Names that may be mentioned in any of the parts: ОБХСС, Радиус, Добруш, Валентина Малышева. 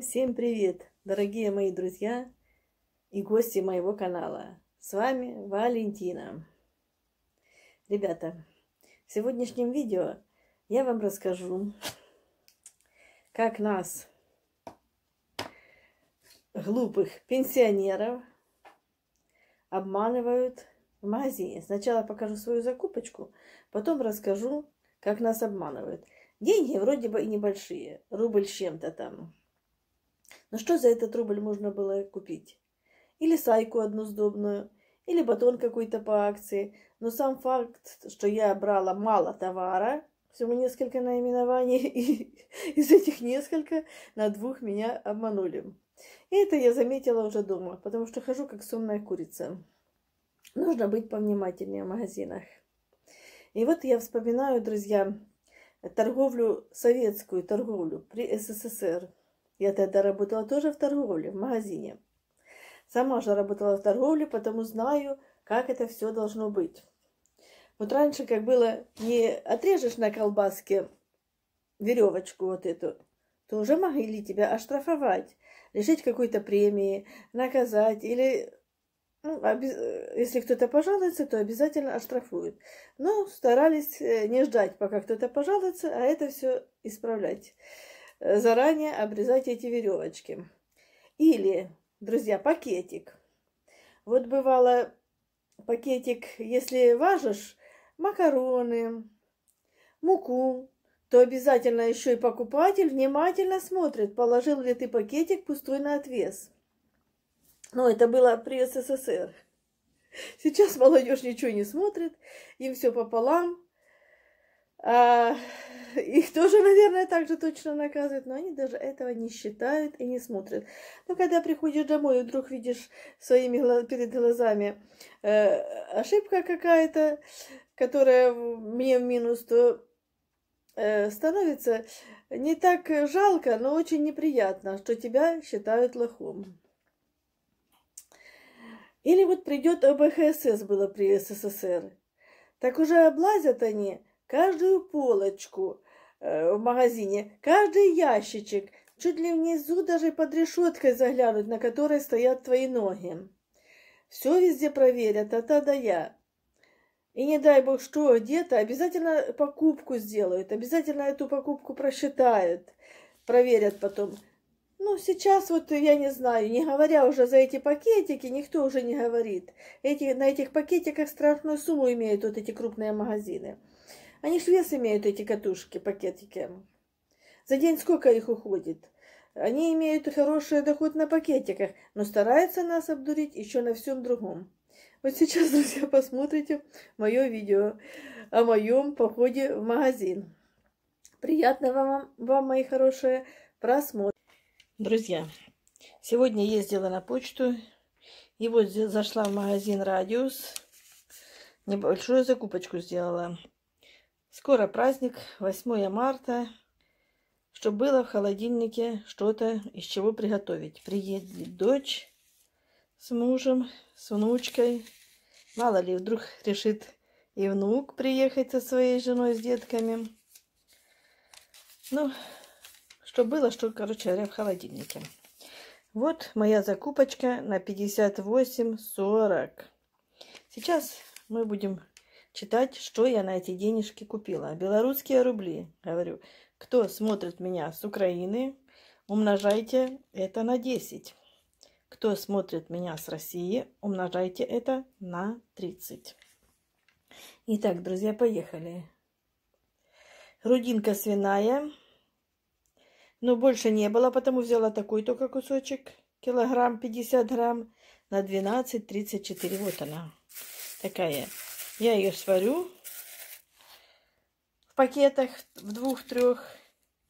Всем привет, дорогие мои друзья и гости моего канала. С вами Валентина. Ребята, в сегодняшнем видео я вам расскажу, как нас, глупых пенсионеров, обманывают в магазине. Сначала покажу свою закупочку, потом расскажу, как нас обманывают. Деньги вроде бы и небольшие, рубль с чем-то там. Но что за этот рубль можно было купить? Или сайку одну сдобную, или батон какой-то по акции. Но сам факт, что я брала мало товара, всего несколько наименований, и из этих несколько на двух меня обманули. И это я заметила уже дома, потому что хожу как сонная курица. Нужно быть повнимательнее в магазинах. И вот я вспоминаю, друзья, торговлю, советскую торговлю при СССР. Я тогда работала тоже в торговле, в магазине. Сама же работала в торговле, потому знаю, как это все должно быть. Вот раньше, как было, не отрежешь на колбаске веревочку вот эту, то уже могли тебя оштрафовать, лишить какой-то премии, наказать или... Ну, если кто-то пожалуется, то обязательно оштрафуют. Но старались не ждать, пока кто-то пожалуется, а это все исправлять. Заранее обрезать эти веревочки. Или, друзья, пакетик. Вот бывало, пакетик, если важишь макароны, муку, то обязательно еще и покупатель внимательно смотрит, положил ли ты пакетик пустой на отвес. Но это было при СССР. Сейчас молодежь ничего не смотрит, им все пополам. Их тоже, наверное, так же точно наказывают, но они даже этого не считают и не смотрят. Но когда приходишь домой и вдруг видишь своими перед глазами ошибка какая-то, которая мне в минус, то становится не так жалко, но очень неприятно, что тебя считают лохом. Или вот придет ОБХСС, было при СССР. Так уже облазят они каждую полочку в магазине, каждый ящичек, чуть ли внизу даже под решеткой заглянут, на которой стоят твои ноги. Все везде проверят, от А до Я. И не дай бог что, где-то обязательно покупку сделают, обязательно эту покупку просчитают, проверят потом. Ну, сейчас вот я не знаю, не говоря уже за эти пакетики, никто уже не говорит. На этих пакетиках страшную сумму имеют вот эти крупные магазины. Они ж вес имеют, эти катушки, пакетики. За день сколько их уходит? Они имеют хороший доход на пакетиках, но стараются нас обдурить еще на всем другом. Вот сейчас, друзья, посмотрите мое видео о моем походе в магазин. Приятного вам, мои хорошие, просмотра. Друзья, сегодня ездила на почту и вот зашла в магазин «Радиус». Небольшую закупочку сделала. Скоро праздник, 8 марта, чтобы было в холодильнике что-то, из чего приготовить. Приедет дочь с мужем, с внучкой. Мало ли, вдруг решит и внук приехать со своей женой, с детками. Ну... Что было, что, короче говоря, в холодильнике. Вот моя закупочка на 58,40. Сейчас мы будем читать, что я на эти денежки купила. Белорусские рубли, говорю. Кто смотрит меня с Украины, умножайте это на 10. Кто смотрит меня с России, умножайте это на 30. Итак, друзья, поехали. Грудинка свиная. Но больше не было, потому взяла такой только кусочек, килограмм 50 грамм, на 12,34. Вот она такая. Я ее сварю в пакетах, в двух-трех.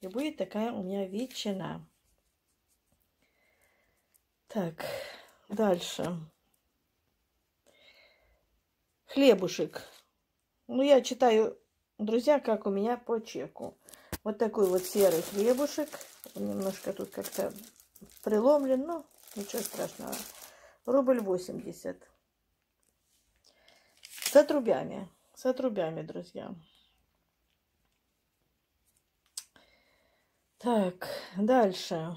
И будет такая у меня ветчина. Так, дальше. Хлебушек. Ну, я читаю, друзья, как у меня по чеку. Вот такой вот серый хлебушек. Он немножко тут как-то преломлен, но ничего страшного. Рубль 80. С отрубями. С отрубями, друзья. Так, дальше.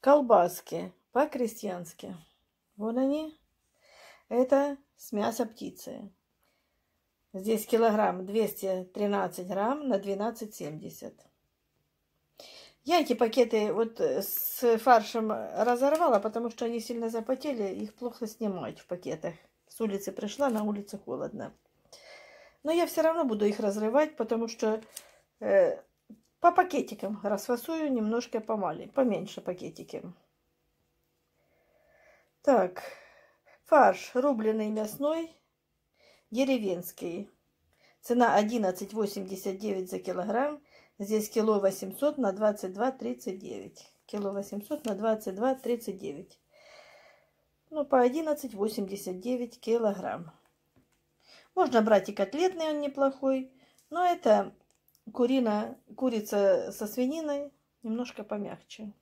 Колбаски по-крестьянски. Вот они. Это с мяса птицы. Здесь килограмм 213 грамм на 12,70. Я эти пакеты вот с фаршем разорвала, потому что они сильно запотели, их плохо снимать в пакетах. С улицы пришла, на улице холодно. Но я все равно буду их разрывать, потому что по пакетикам расфасую немножко поменьше пакетики. Так, фарш рубленый мясной, деревенский. Цена 11,89 за килограмм. Здесь кило 800 на 22,39. Кило 800 на 22,39. Ну, по 11,89 килограмм. Можно брать и котлетный, он неплохой. Но это курица со свининой. Немножко помягче.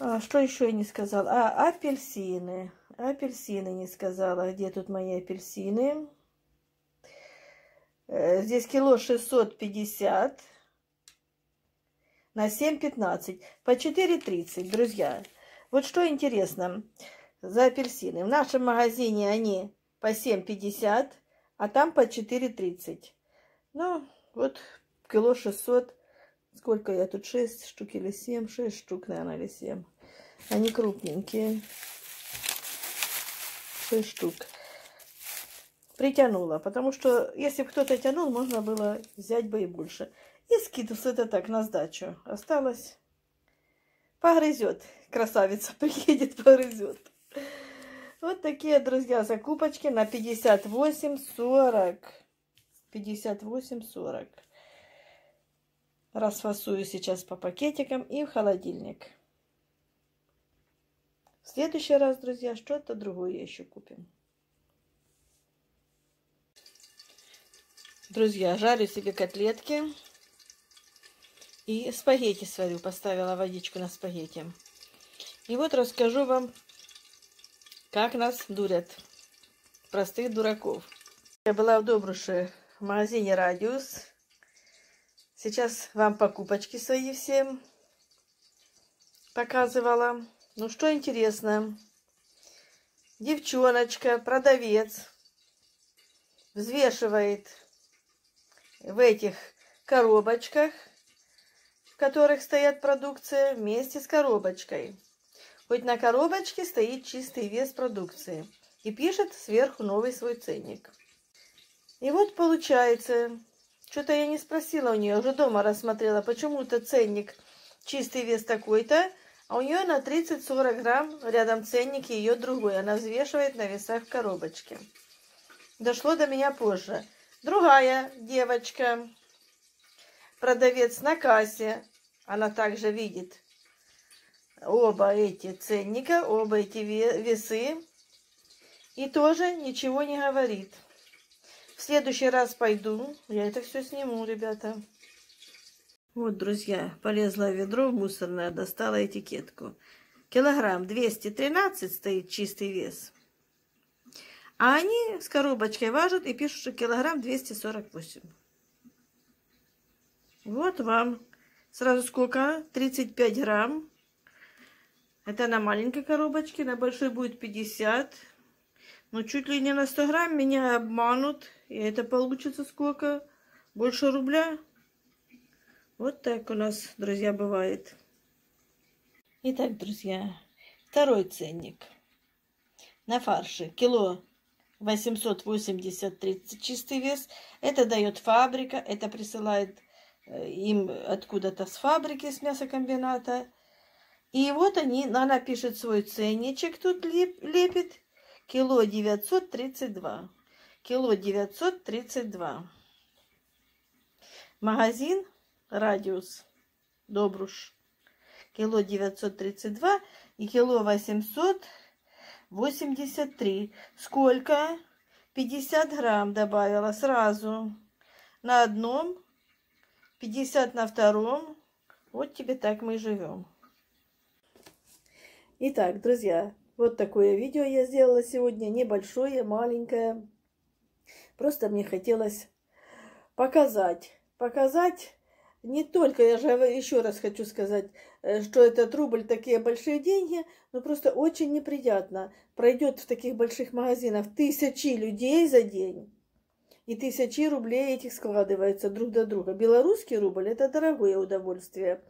А, что еще я не сказала? А, апельсины. Апельсины не сказала. Где тут мои апельсины? Здесь кило 650 на 7,15. По 4,30, друзья. Вот что интересно за апельсины. В нашем магазине они по 7,50, а там по 4,30. Ну, вот кило 600. Сколько я тут? 6 штук или 7? 6 штук, наверное, или 7. Они крупненькие. 6 штук. Притянула, потому что если бы кто-то тянул, можно было взять бы и больше. И скидус это так, на сдачу. Осталось. Погрызет. Красавица приедет, погрызет. Вот такие, друзья, закупочки на 58,40. 58,40. Расфасую сейчас по пакетикам и в холодильник. В следующий раз, друзья, что-то другое еще купим. Друзья, жарю себе котлетки и спагетти сварю. Поставила водичку на спагетти. И вот расскажу вам, как нас дурят. Простых дураков. Я была в Добруше в магазине «Радиус». Сейчас вам покупочки свои всем показывала. Ну, что интересно. Девчоночка, продавец, взвешивает в этих коробочках, в которых стоят продукция, вместе с коробочкой. Хоть на коробочке стоит чистый вес продукции. И пишет сверху новый свой ценник. И вот получается, что-то я не спросила у нее, уже дома рассмотрела, почему-то ценник чистый вес такой-то, а у нее на 30-40 грамм рядом ценник ее другой. Она взвешивает на весах в коробочке. Дошло до меня позже. Другая девочка, продавец на кассе, она также видит оба эти ценника, оба эти весы и тоже ничего не говорит. В следующий раз пойду, я это все сниму, ребята. Вот, друзья, полезла в ведро мусорное, достала этикетку. Килограмм 213 стоит чистый вес. А они с коробочкой важат и пишут, что килограмм 248. Вот вам. Сразу сколько? 35 грамм. Это на маленькой коробочке. На большой будет 50. Но чуть ли не на 100 грамм меня обманут. И это получится сколько? Больше рубля. Вот так у нас, друзья, бывает. Итак, друзья, второй ценник. На фарше кило 880-30 чистый вес. Это дает фабрика. Это присылает им откуда-то с фабрики, с мясокомбината. И вот она пишет свой ценничек. Тут лепит. Кило 932. Кило 932. Магазин «Радиус», Добруш. Кило 932 и кило 883. Сколько? 50 грамм добавила сразу. На одном, 50 на втором. Вот тебе так мы и живем. Итак, друзья, вот такое видео я сделала сегодня. Небольшое, маленькое. Просто мне хотелось показать не только, я же еще раз хочу сказать, что этот рубль такие большие деньги, но просто очень неприятно. Пройдет в таких больших магазинах тысячи людей за день, и тысячи рублей этих складывается друг до друга. Белорусский рубль – это дорогое удовольствие.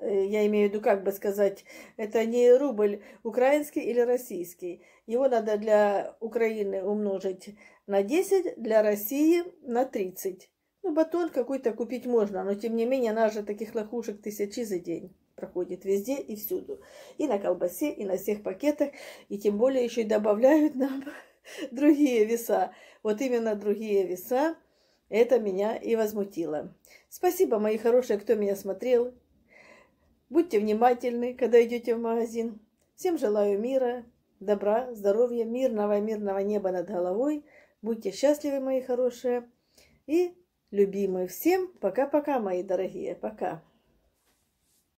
Я имею в виду, как бы сказать, это не рубль украинский или российский. Его надо для Украины умножить на 10, для России на 30. Ну, батон какой-то купить можно, но тем не менее, нас же таких лохушек тысячи за день проходит везде и всюду. И на колбасе, и на всех пакетах, и тем более еще и добавляют нам другие веса. Вот именно другие веса, это меня и возмутило. Спасибо, мои хорошие, кто меня смотрел. Будьте внимательны, когда идете в магазин. Всем желаю мира, добра, здоровья, мирного неба над головой. Будьте счастливы, мои хорошие. И любимые всем. Пока-пока, мои дорогие. Пока.